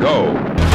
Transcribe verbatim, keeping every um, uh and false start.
Go!